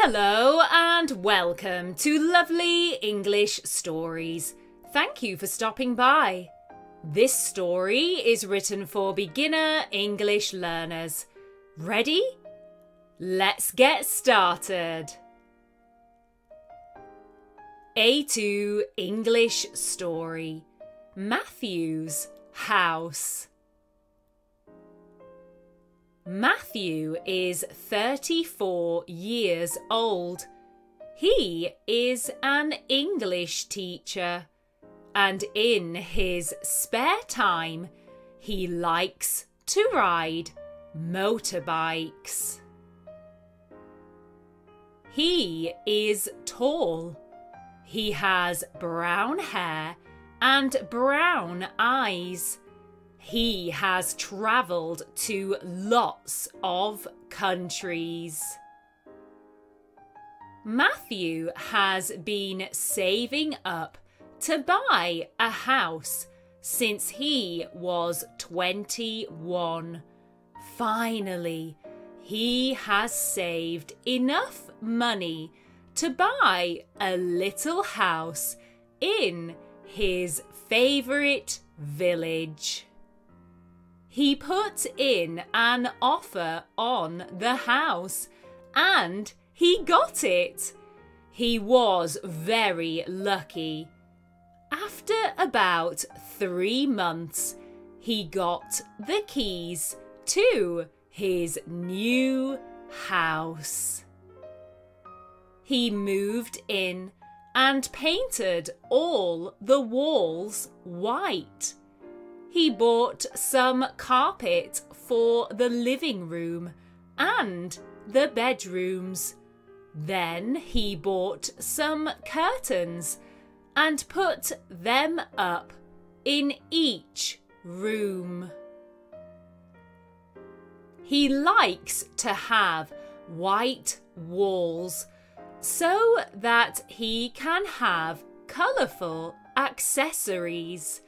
Hello and welcome to Lovely English Stories. Thank you for stopping by. This story is written for beginner English learners. Ready? Let's get started. A2 English Story. Matthew's House. Matthew is 34 years old. He is an English teacher, and in his spare time, he likes to ride motorbikes. He is tall. He has brown hair and brown eyes. He has travelled to lots of countries. Matthew has been saving up to buy a house since he was 21. Finally, he has saved enough money to buy a little house in his favourite village. He put in an offer on the house, and he got it. He was very lucky. After about 3 months, he got the keys to his new house. He moved in and painted all the walls white. He bought some carpet for the living room and the bedrooms. Then he bought some curtains and put them up in each room. He likes to have white walls so that he can have colourful accessories.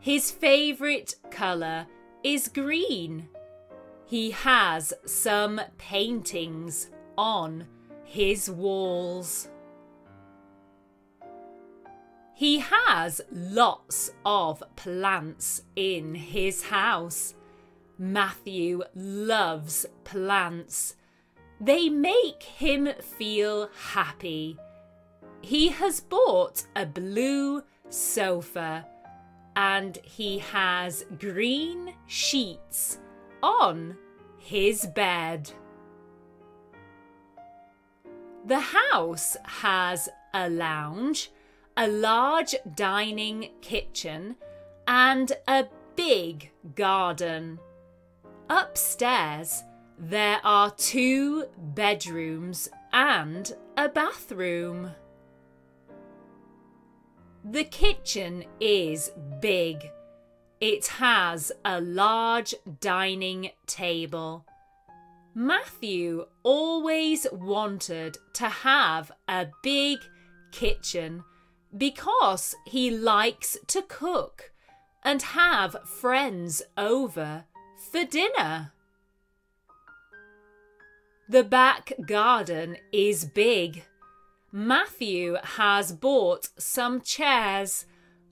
His favourite colour is green. He has some paintings on his walls. He has lots of plants in his house. Matthew loves plants. They make him feel happy. He has bought a blue sofa, and he has green sheets on his bed. The house has a lounge, a large dining kitchen, and a big garden. Upstairs, there are 2 bedrooms and a bathroom. The kitchen is big. It has a large dining table. Matthew always wanted to have a big kitchen because he likes to cook and have friends over for dinner. The back garden is big. Matthew has bought some chairs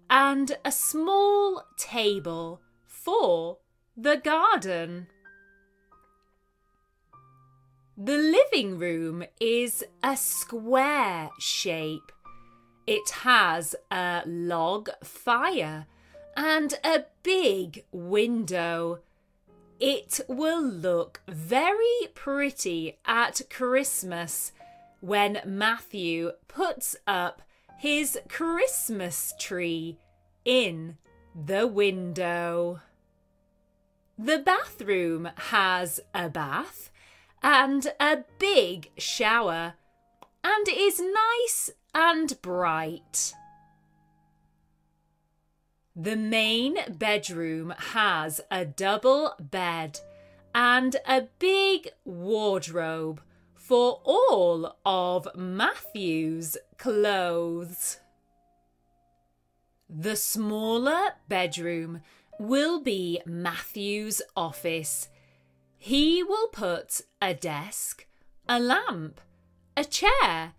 and a small table for the garden. The living room is a square shape. It has a log fire and a big window. It will look very pretty at Christmas when Matthew puts up his Christmas tree in the window. The bathroom has a bath and a big shower and is nice and bright. The main bedroom has a double bed and a big wardrobe for all of Matthew's clothes. The smaller bedroom will be Matthew's office. He will put a desk, a lamp, a chair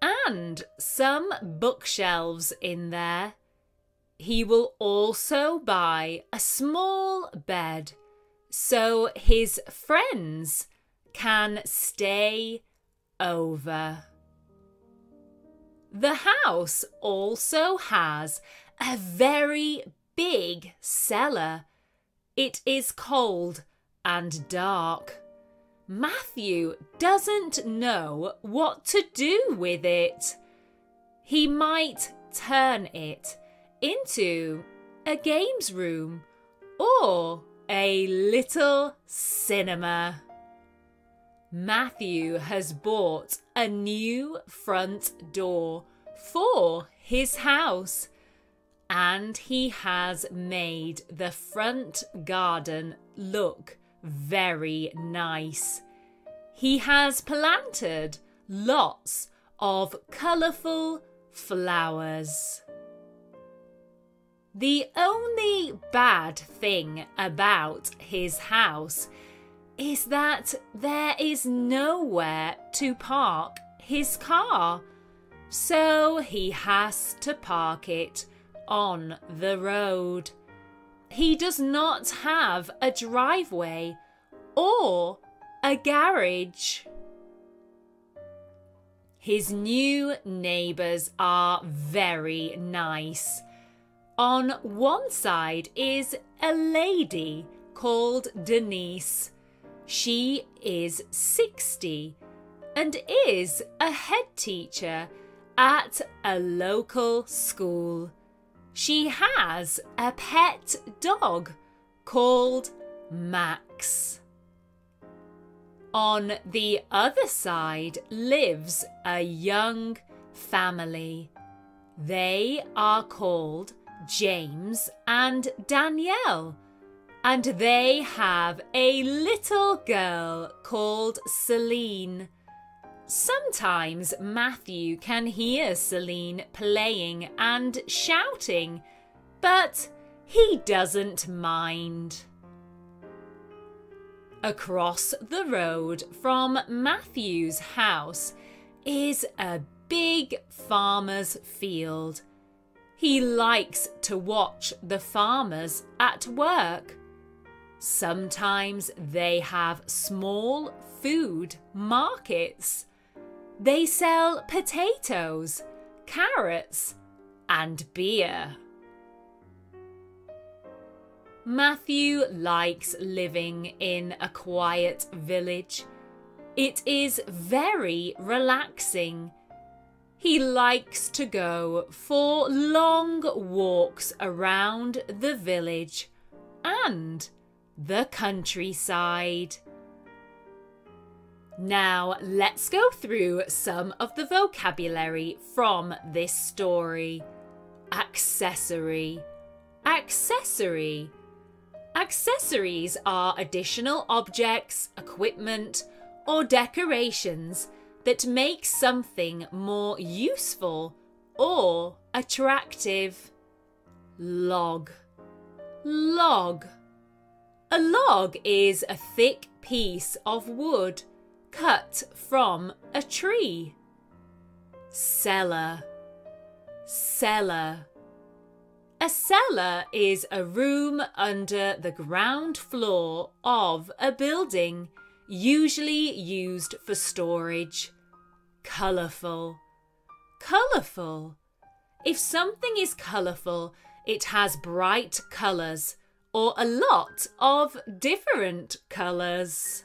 and some bookshelves in there. He will also buy a small bed so his friends can stay over. The house also has a very big cellar. It is cold and dark. Matthew doesn't know what to do with it. He might turn it into a games room or a little cinema. Matthew has bought a new front door for his house, and he has made the front garden look very nice. He has planted lots of colourful flowers. The only bad thing about his house is that there is nowhere to park his car, so he has to park it on the road. He does not have a driveway or a garage. His new neighbours are very nice. On one side is a lady called Denise. She is 60 and is a head teacher at a local school. She has a pet dog called Max. On the other side lives a young family. They are called James and Danielle, and they have a little girl called Celine. Sometimes Matthew can hear Celine playing and shouting, but he doesn't mind. Across the road from Matthew's house is a big farmer's field. He likes to watch the farmers at work. Sometimes they have small food markets. They sell potatoes, carrots, and beer. Matthew likes living in a quiet village. It is very relaxing. He likes to go for long walks around the village and the countryside. Now let's go through some of the vocabulary from this story. Accessory. Accessory. Accessories are additional objects, equipment, or decorations that make something more useful or attractive. Log. Log. A log is a thick piece of wood cut from a tree. Cellar. Cellar. A cellar is a room under the ground floor of a building, usually used for storage. Colourful. Colourful. If something is colourful, it has bright colours or a lot of different colours.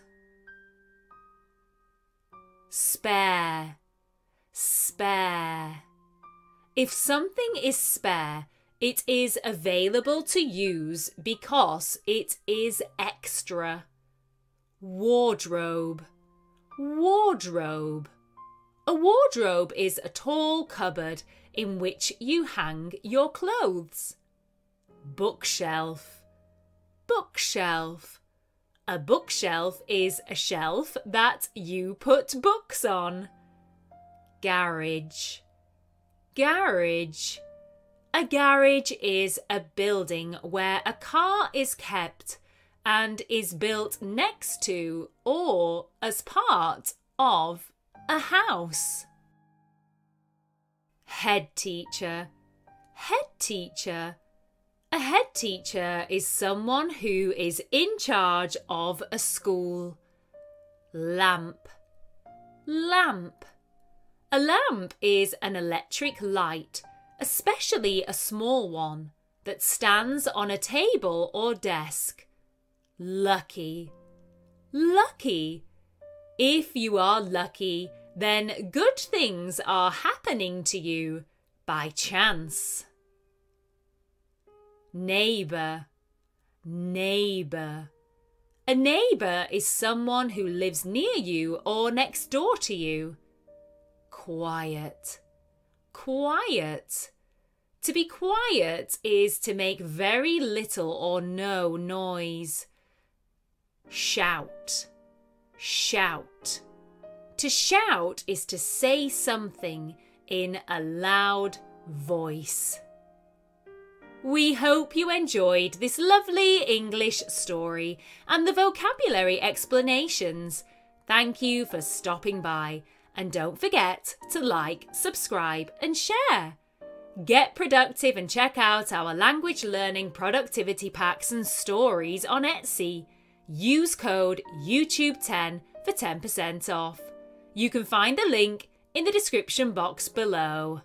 Spare. Spare. If something is spare, it is available to use because it is extra. Wardrobe. Wardrobe. A wardrobe is a tall cupboard in which you hang your clothes. Bookshelf. Bookshelf. A bookshelf is a shelf that you put books on. Garage. Garage. A garage is a building where a car is kept and is built next to or as part of a house. Head teacher. Head teacher. A head teacher is someone who is in charge of a school. Lamp. Lamp. A lamp is an electric light, especially a small one, that stands on a table or desk. Lucky. Lucky. If you are lucky, then good things are happening to you by chance. Neighbour. Neighbour. A neighbour is someone who lives near you or next door to you. Quiet. Quiet. To be quiet is to make very little or no noise. Shout. Shout. To shout is to say something in a loud voice. We hope you enjoyed this lovely English story and the vocabulary explanations. Thank you for stopping by, and don't forget to like, subscribe and share. Get productive and check out our language learning productivity packs and stories on Etsy. Use code YouTube10 for 10% off. You can find the link in the description box below.